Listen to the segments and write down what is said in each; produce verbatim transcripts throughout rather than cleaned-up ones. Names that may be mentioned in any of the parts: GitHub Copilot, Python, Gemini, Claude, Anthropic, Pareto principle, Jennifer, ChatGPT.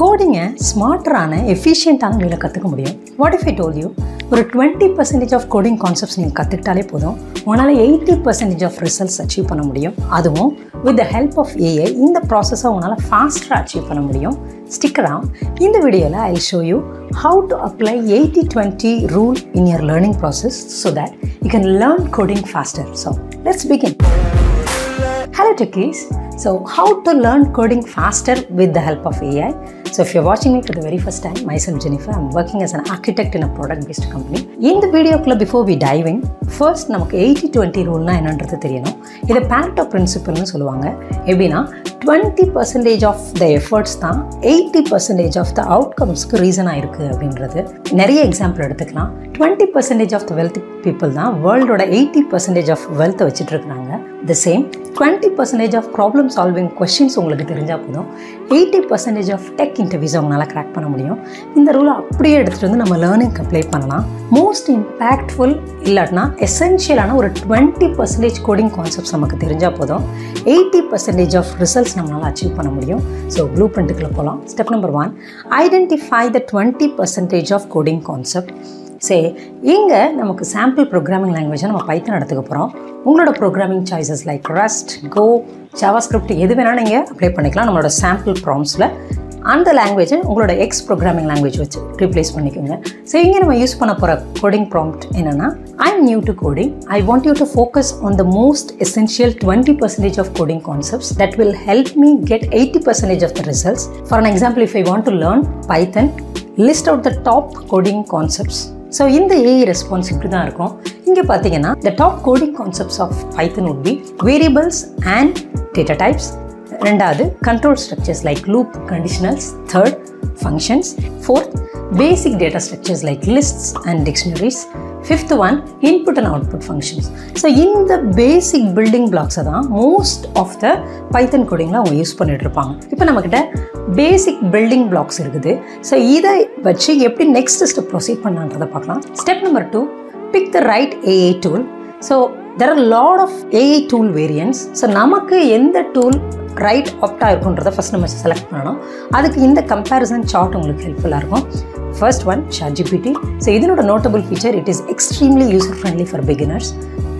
coding smarter and efficient aana neenga kathukka mudiyum. What if I told you oru twenty percent of coding concepts neenga kathukittale podum unala eighty percent of results achieve panna mudiyum. Aduvum with the help of A I in the process unala faster achieve panna mudiyum. Stick around. In the video la I'll show you how to apply eighty twenty rule in your learning process so that you can learn coding faster. So let's begin. Hello techies. So how to learn coding faster with the help of A I. So if you're watching me for the very first time, myself Jennifer, I'm working as an architect in a product-based company. In the video club, before we dive in, first, we eighty twenty rule na enandrathu theriyano. This is Pareto principle nu soluvanga. Ebina twenty percent of the efforts tha eighty percent of the outcomes ku reason a irukku abindrathu. Neriya example eduthikalam. twenty percent of the wealthy people na world oda eighty percent of wealth vechitirukanga. The same twenty percent of problem solving questions உங்களுக்கு தெரிஞ்சா போதும் eighty percent of tech interviews உங்களால crack பண்ண முடியும். இந்த ரூலை அப்படியே எடுத்துட்டு வந்து நம்ம லேர்னிங்க்கு அப்ளை பண்ணலாம். Most impactful இல்லனா எசென்ஷியலான ஒரு twenty percent coding concepts நமக்கு தெரிஞ்சா போதும் eighty percent of results நம்மளால அச்சீவ் பண்ண முடியும். So blueprintக்குள்ள போலாம். Step number one, identify the twenty percent of coding concept. சரி, இங்கே நமக்கு சாம்பிள் ப்ரோக்ராமிங் லாங்குவேஜை நம்ம பைத்தன் எடுத்துக்க போகிறோம். உங்களோட programming choices like Rust, Go, JavaScript எது வேணாலும் நீங்கள் அப்ளை பண்ணிக்கலாம். நம்மளோட சாம்பிள் ப்ராம்ஸில் அந்த லாங்குவேஜை உங்களோட எக்ஸ் ப்ரோக்ராமிங் லாங்குவேஜ் வச்சு ரீப்ளேஸ் பண்ணிக்கோங்க. ஸோ இங்கே நம்ம யூஸ் பண்ண போகிற கோடிங் ப்ராம்ப்ட் என்னென்னா, I am new to coding, I want you to focus on the most essential twenty percentage of coding concepts that will help me get eighty percentage of the results. For an example, if I want to learn Python, list out the top coding concepts. So in the A I response இப்படி தான் இருக்கும். இங்கே பார்த்தீங்கன்னா the top coding concepts of Python would be variables and data types. ரெண்டாவது control structures like loop, conditionals. Third, functions. Fourth, basic data structures like lists and dictionaries. Fifth one, input and output functions. So in the basic building blocks தான் most of the Python codingலாம் அவங்க use பண்ணிட்டு இருப்பாங்க. இப்போ நம்மகிட்ட basic building blocks இருக்குது. So இதை வச்சு எப்படி நெக்ஸ்ட் ஸ்டெப் ப்ரொசீட் பண்ணான்றதை பார்க்கலாம். Step number two, pick the right AI tool. So there are lot of AI tool variants. So நமக்கு எந்த டூல் ரைட் ஆப்டாக இருக்குன்றதை ஃபஸ்ட் நம்ம செலக்ட் பண்ணணும். அதுக்கு இந்த கம்பேரிசன் சார்ட் உங்களுக்கு ஹெல்ப்ஃபுல்லாக இருக்கும். First one, ChatGPT. ஸோ இதனோட notable feature, it is extremely user friendly for beginners.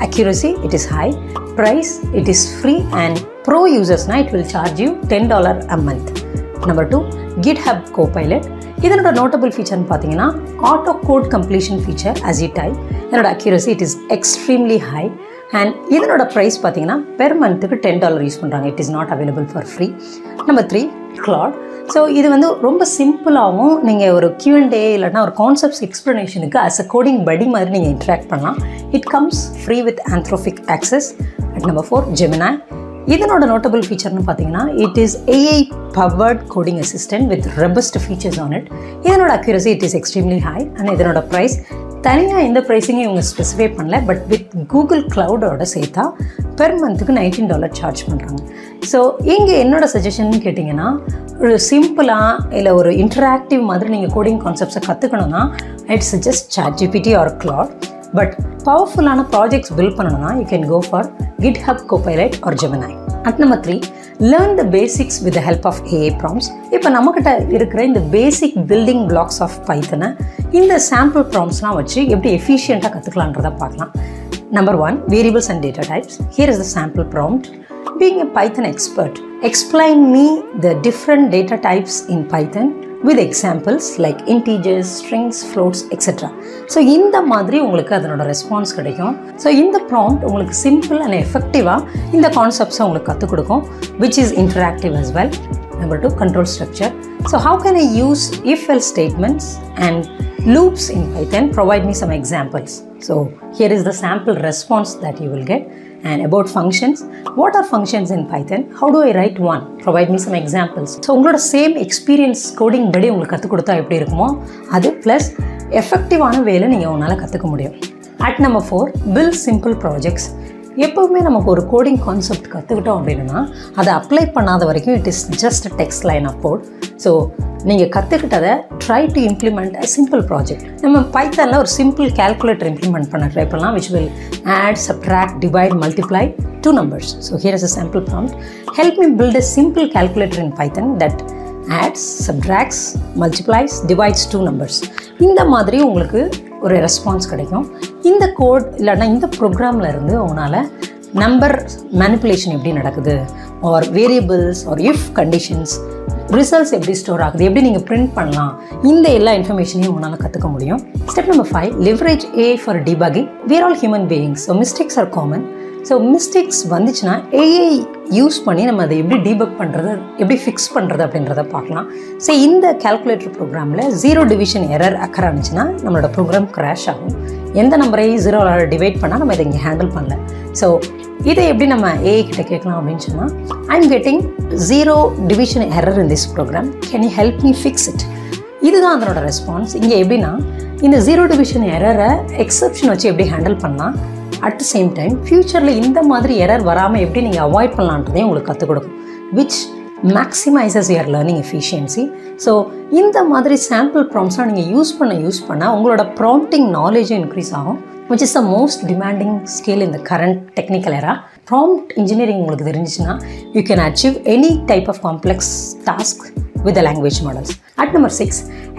Accuracy, it is high. Price, it is free. And pro users na it will charge you ten dollars a month. Number two, GitHub Copilot. இதனோட notable ஃபீச்சர்னு பார்த்தீங்கன்னா auto code completion feature as you type. இதனோட accuracy it is extremely high. And இதனோட price பார்த்தீங்கன்னா per மந்த்துக்கு ten dollar use பண்ணுறாங்க. It is not available for free. Number three, Claude. So இது வந்து ரொம்ப சிம்பிளாகவும் நீங்கள் ஒரு Q and A இல்லைனா ஒரு கான்செப்ட்ஸ் எக்ஸ்ப்ளனேஷனுக்கு அஸ் அ கோடிங் படி மாதிரி நீங்கள் இன்ட்ராக்ட் பண்ணலாம். It comes free with Anthropic access. And number four, Gemini. இதனோட நோட்டபிள் ஃபீச்சர்னு பார்த்தீங்கன்னா it is AI powered coding assistant with robust features on it. இதனோட accuracy it is extremely high. And இதனோட price தனியாக எந்த ப்ரைஸையும் இவங்க ஸ்பெசிஃபை பண்ணல. பட் வித் கூகுள் க்ளவுடோட சேர்த்தா பெர் மந்த்துக்கு நைன்டீன் டாலர் சார்ஜ் பண்ணுறாங்க. ஸோ இங்கே என்னோட சஜஷன்னு கேட்டிங்கன்னா, ஒரு சிம்பிளாக இல்லை ஒரு இன்டராக்டிவ் மாதிரி நீங்கள் கோடிங் கான்செப்ட்ஸை கற்றுக்கணுன்னா it's suggest ChatGPT or Claude. But பவர்ஃபுல்லான ப்ராஜெக்ட்ஸ் பில்ட் பண்ணணும்னா you can go for GitHub Copilot or Gemini. At number three, learn the basics with the help of AI prompts. இப்போ நம்மக்கிட்ட இருக்கிற இந்த பேசிக் பில்டிங் பிளாக்ஸ் ஆஃப் பைத்தனை இந்த sample ப்ராம்ஸ்லாம் வச்சு எப்படி எஃபிஷியண்ட்டாக கற்றுக்கலான்றதை பார்க்கலாம். Number one, variables and data types. Here is the sample prompt. Being a Python expert, explain me the different data types in Python with examples like integers, strings, floats, et cetera. So, இந்த மாதிரி உங்களுக்கு அதனோட response கிடைக்கும். So இந்த prompt உங்களுக்கு simple and எஃபெக்டிவாக இந்த கான்செப்ட்ஸை உங்களுக்கு கற்றுக் கொடுக்கும், which is interactive as well. Number two, control structure. So how can I use if else statements and loops in Python? Provide me some examples. So here is the sample response that you will get. And about functions, what are functions in Python? How do I write one? Provide me some examples. So உங்களோட same experience coding படி உங்களுக்கு கற்றுக் கொடுத்தா எப்படி இருக்குமோ அது plus எஃபெக்டிவான வேலை நீங்கள் உங்களால் கற்றுக்க முடியும். At number four, build simple projects. எப்போவுமே நமக்கு ஒரு கோடிங் கான்செப்ட் கற்றுக்கிட்டோம் அப்படின்னா அதை அப்ளை பண்ணாத வரைக்கும் it is just text line of code. So நீங்கள் கற்றுக்கிட்டதை try to implement a simple project. நம்ம பைத்தானில் ஒரு சிம்பிள் கேல்குலேட்டர் இம்ப்ளிமெண்ட் பண்ண ட்ரை பண்ணலாம், which will add, subtract, divide, multiply two numbers. So here is a sample prompt. Help me build a simple calculator in Python that adds, subtracts, multiplies, divides two numbers. இந்த மாதிரி உங்களுக்கு ஒரு response கிடைக்கும். இந்த code இல்லைன்னா இந்த ப்ரோக்ராமில் இருந்து உங்களால் நம்பர் மேனிப்புலேஷன் எப்படி நடக்குது, or variables or if conditions, results எப்படி ஸ்டோர் ஆகுது, எப்படி நீங்கள் பிரிண்ட் பண்ணலாம், இந்த எல்லா இன்ஃபர்மேஷனையும் உங்களால் கற்றுக்க முடியும். Step number five, leverage A for debugging. We're all human beings, so mistakes are common. So mistakes வந்துச்சுன்னா ஏஐ யூஸ் பண்ணி நம்ம அதை எப்படி டீபக் பண்ணுறது, எப்படி ஃபிக்ஸ் பண்ணுறது அப்படின்றத பார்க்கலாம். ஸோ இந்த கால்குலேட்டர் ப்ரோக்ராமில் ஜீரோ டிவிஷன் எரர் அக்கர் ஆனிச்சுன்னா நம்மளோட ப்ரோக்ராம் கிராஷ் ஆகும். எந்த நம்பரையும் ஜீரோவில் டிவைட் பண்ணால் நம்ம இதை இங்கே ஹேண்டில் பண்ணல. ஸோ இதை எப்படி நம்ம ஏஐ கிட்ட கேட்கலாம் அப்படின்னு சொன்னால், I am getting zero division error in this program, can you help me fix it. இதுதான் அதனோட ரெஸ்பான்ஸ். இங்கே எப்படின்னா, இந்த ஜீரோ டிவிஷன் எரரை எக்ஸப்ஷன் வச்சு எப்படி ஹேண்டில் பண்ணலாம், அட் த சேம் டைம் ஃப்யூச்சரில் இந்த மாதிரி எரர் வராமல் எப்படி நீங்கள் அவாய்ட் பண்ணலான்றதையும் உங்களுக்கு கற்றுக் கொடுக்கும், which மேக்ஸிமைசஸ் your learning efficiency. So இந்த மாதிரி சாம்பிள் ப்ராம்ப்ஸ்லாம் நீங்கள் யூஸ் பண்ண யூஸ் பண்ணால் உங்களோட ப்ராம்ப்டிங் நாலேஜும் இன்க்ரீஸ் ஆகும், which is the most demanding skill in the current technical era. Prompt engineering உங்களுக்கு தெரிஞ்சிச்சுன்னா you can achieve any type of complex task with the language models. At number six,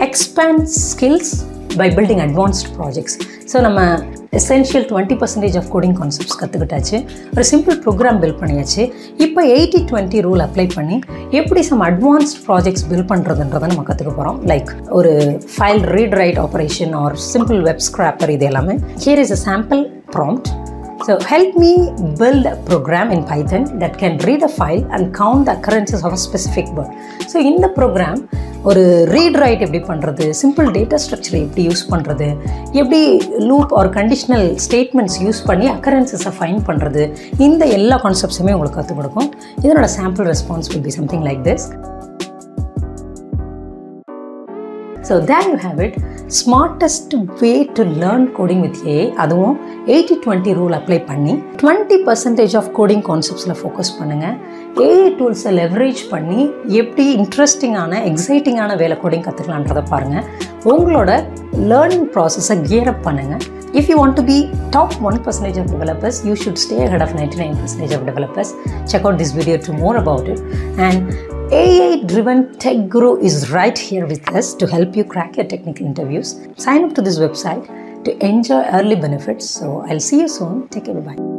expand skills by building advanced projects. So நம்ம essential twenty percent of coding concepts கற்றுக்கிட்டாச்சு, ஒரு simple program build பண்ணியாச்சு. இப்போ eighty twenty rule apply பண்ணி எப்படி some advanced projects build பண்ணுறதுன்றதை நம்ம கற்றுக்க போகிறோம். லைக் ஒரு file read write operation or simple web scraper, இது எல்லாமே. Here is a sample prompt. So help me build a program in Python that can read a file and count the occurrences of a specific word. So in the program, ஒரு read write எப்படி பண்ணுறது, simple data structure எப்படி use பண்ணுறது, எப்படி loop or conditional statements use பண்ணி occurrences-ஐ find பண்ணுறது, இந்த எல்லா கான்செப்ட்ஸுமே உங்களுக்கு கற்றுக் கொடுக்கும். இதனோட sample response will be something like this. So there you have it, smartest way to learn coding with A I. அதுவும் eighty twenty rule apply பண்ணி twenty percent of coding concepts-ல focus பண்ணுங்க. A I tools-ஐ leverage பண்ணி எப்படி இன்ட்ரெஸ்டிங்கான எக்ஸைட்டிங்கான வேலை coding கற்றுக்கலான்றதை பாருங்கள். உங்களோட learning process-ஐ gear up பண்ணுங்க. If you want to be top one percent of developers, you should stay ahead of ninety-nine percent of developers. Check out this video to more about it. And A I-driven tech guru is right here with us to help you crack your technical interviews. Sign up to this website to enjoy early benefits. So I'll see you soon. Take care. Bye-bye.